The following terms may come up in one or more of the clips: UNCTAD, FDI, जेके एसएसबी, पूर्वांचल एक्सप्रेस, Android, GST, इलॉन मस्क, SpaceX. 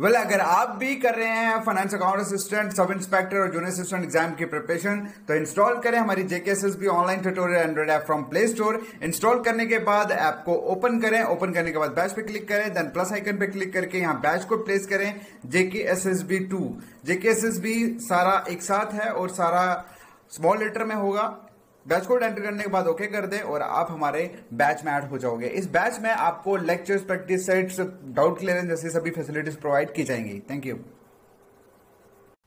Well अगर आप भी कर रहे हैं finance account assistant, sub inspector और जूनियर असिस्टेंट एग्जाम की प्रिपरेशन, तो इंस्टॉल करें हमारी जेके एसएसबी online tutorial android app from play store. Install करने के बाद ऐप को ओपन करें, ओपन करने के बाद बैच पे क्लिक करें, देन प्लस आइकन पे क्लिक करके यहाँ बैच को प्लेस करें जेके एसएसबी 2। जेके एसएसबी सारा एक साथ है और सारा स्मॉल लेटर में होगा। बैच कोड एंटर करने के बाद ओके कर दें और आप हमारे बैच में ऐड हो जाओगे। इस बैच में आपको lectures, practice sets, doubt clearance जैसी सभी फैसिलिटीज प्रोवाइड की जाएंगी। Thank you.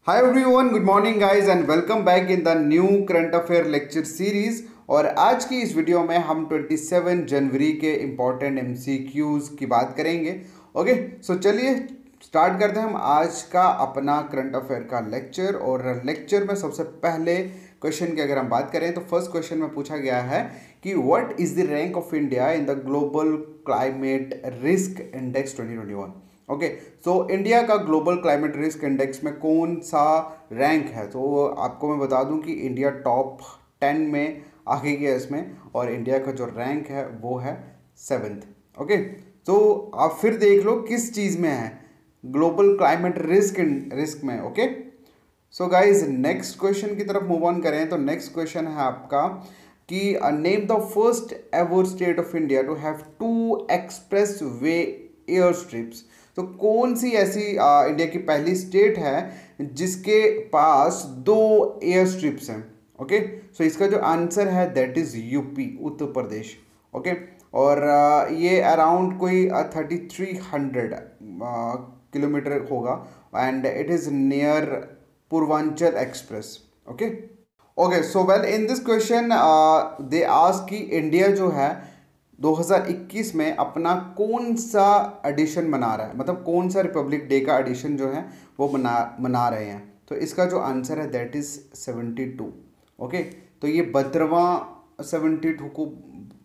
Hi everyone, good morning guys and welcome back in the new current affair lecture series. और आज की इस वीडियो में हम 27 जनवरी के इंपॉर्टेंट एमसीक्यूज की बात करेंगे। ओके सो चलिए स्टार्ट करते हैं हम आज का अपना करंट अफेयर का लेक्चर। और लेक्चर में सबसे पहले क्वेश्चन की अगर हम बात करें तो फर्स्ट क्वेश्चन में पूछा गया है कि what is the rank of India in the global climate risk index 2021। Okay so India का ग्लोबल क्लाइमेट रिस्क इंडेक्स में कौन सा रैंक है? तो आपको मैं बता दूं कि इंडिया टॉप 10 में आगे गया इसमें, और इंडिया का जो रैंक है वो है 7th। ओके तो आप फिर देख लो किस चीज़ में है, ग्लोबल क्लाइमेट रिस्क में। Okay so guys next question की तरफ मूव ऑन करें तो नेक्स्ट क्वेश्चन है आपका कि name the first ever state of India to have 2 expressway air strips. तो कौन सी ऐसी इंडिया की पहली स्टेट है जिसके पास 2 एयर स्ट्रिप्स हैं? ओके सो इसका जो आंसर है that is UP, Uttar Pradesh. Okay और ये अराउंड कोई 3300 किलोमीटर होगा and it is near पूर्वांचल एक्सप्रेस। Okay okay so well in this question they ask कि इंडिया जो है 2021 में अपना कौन सा एडिशन मना रहा है, मतलब कौन सा रिपब्लिक डे का एडिशन जो है वो मना रहे हैं। तो इसका जो आंसर है दैट इज 72। ओके तो ये 72 को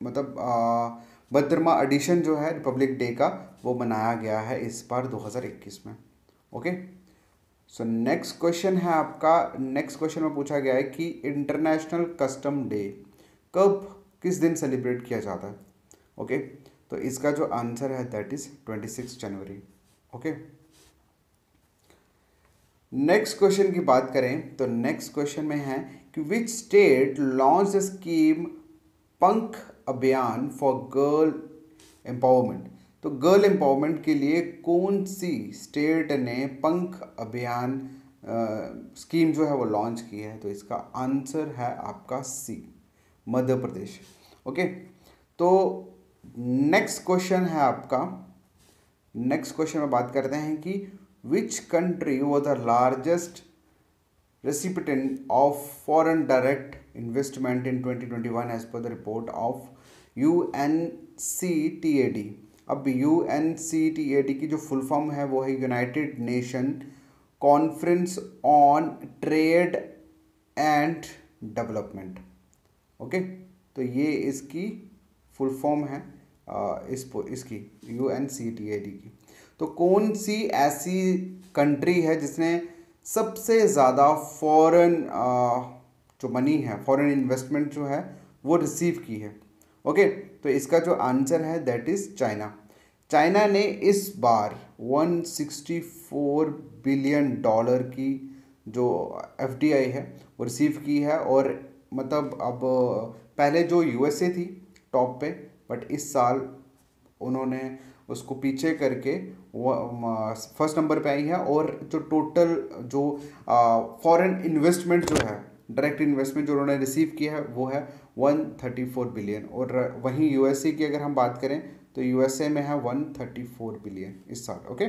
मतलब 72वां एडिशन जो है रिपब्लिक डे का वो मनाया गया है इस बार 2021 में। ओके सो नेक्स्ट क्वेश्चन है आपका, नेक्स्ट क्वेश्चन में पूछा गया है कि इंटरनेशनल कस्टम डे कब, किस दिन सेलिब्रेट किया जाता है? ओके तो इसका जो आंसर है that is 26 January. Okay next question की बात करें तो नेक्स्ट क्वेश्चन में है कि which state launch the scheme Pankh Abhiyan for girl empowerment. तो गर्ल एम्पावरमेंट के लिए कौन सी स्टेट ने पंख अभियान स्कीम जो है वो लॉन्च की है? तो इसका आंसर है आपका सी, मध्य प्रदेश। ओके तो नेक्स्ट क्वेश्चन है आपका, नेक्स्ट क्वेश्चन में बात करते हैं कि which country was the largest recipient of foreign direct investment in 2021 as per the report of UNCTAD। अब UNCTAD की जो फुल फॉर्म है वो है United Nation conference on trade and development. Okay तो ये इसकी फुल फॉर्म है, इसकी UNCTAD की। तो कौन सी ऐसी कंट्री है जिसने सबसे ज़्यादा फॉरेन जो मनी है, फॉरेन इन्वेस्टमेंट जो है वो रिसीव की है? ओके तो इसका जो आंसर है दैट इज़ चाइना। चाइना ने इस बार 164 बिलियन डॉलर की जो FDI है वो रिसीव की है। और मतलब अब पहले जो USA थी टॉप पे, बट इस साल उन्होंने उसको पीछे करके वो फर्स्ट नंबर पे आई है। और जो टोटल जो फॉरेन इन्वेस्टमेंट जो है, डायरेक्ट इन्वेस्टमेंट जो उन्होंने रिसीव किया है वो है 134 बिलियन। और वहीं USA की अगर हम बात करें तो USA में है 134 बिलियन इस साल। ओके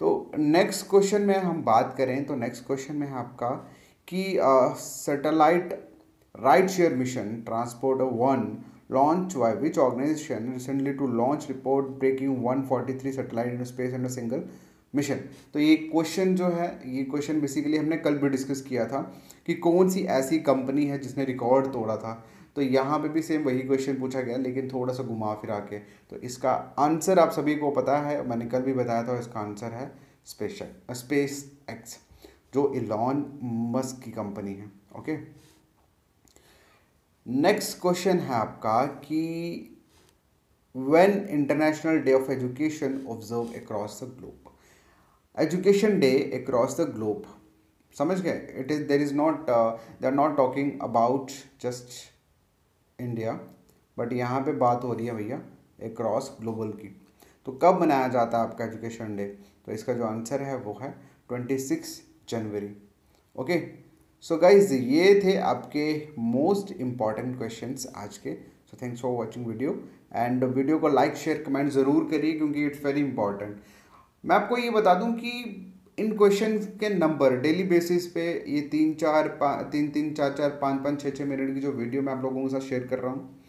तो नेक्स्ट क्वेश्चन में हम बात करें तो नेक्स्ट क्वेश्चन में है आपका कि satellite ride share mission transport 1 launched by which organization recently to launch report breaking 143 satellite into space and a single mission। तो ये क्वेश्चन जो है, ये क्वेश्चन बेसिकली हमने कल भी डिस्कस किया था कि कौन सी ऐसी कंपनी है जिसने रिकॉर्ड तोड़ा था। तो यहाँ पे भी सेम वही क्वेश्चन पूछा गया लेकिन थोड़ा सा घुमा फिरा के। तो इसका आंसर आप सभी को पता है, मैंने कल भी बताया था, इसका आंसर है स्पेस एक्स जो इलॉन मस्क की कंपनी है। ओके नेक्स्ट क्वेश्चन है आपका कि when international day of education observe across the globe. education day across the globe. समझ गए? It is there is not they are not talking about just India, but यहाँ पे बात हो रही है भैया across global की. तो कब मनाया जाता है आपका education day? तो इसका जो आंसर है वो है 26 जनवरी. ओके, सो गाइज ये थे आपके मोस्ट इम्पॉर्टेंट क्वेश्चंस आज के. So thanks for watching video, and video को लाइक शेयर कमेंट ज़रूर करिए क्योंकि इट्स वेरी इंपॉर्टेंट. मैं आपको ये बता दूं कि इन क्वेश्चन के नंबर डेली बेसिस पे ये तीन चार पाँच छः मिनट की जो वीडियो मैं आप लोगों के साथ शेयर कर रहा हूँ,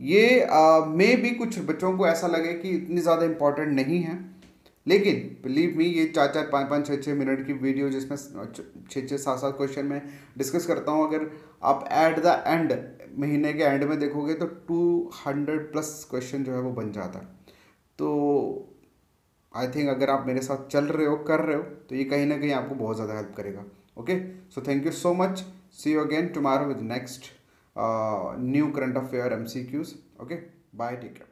ये मे भी कुछ बच्चों को ऐसा लगे कि इतनी ज़्यादा इम्पॉर्टेंट नहीं है, लेकिन बिलीव मी ये 4-5 मिनट की वीडियो जिसमें 6-7 क्वेश्चन में डिस्कस करता हूँ, अगर आप एट द एंड महीने के एंड में देखोगे तो 200+ क्वेश्चन जो है वो बन जाता है. तो आई थिंक अगर आप मेरे साथ चल रहे हो कर रहे हो तो ये कहीं ना कहीं आपको बहुत ज़्यादा हेल्प करेगा. Okay, so thank you so much, see you again tomorrow with next new current affair MCQs. Okay, bye, take care.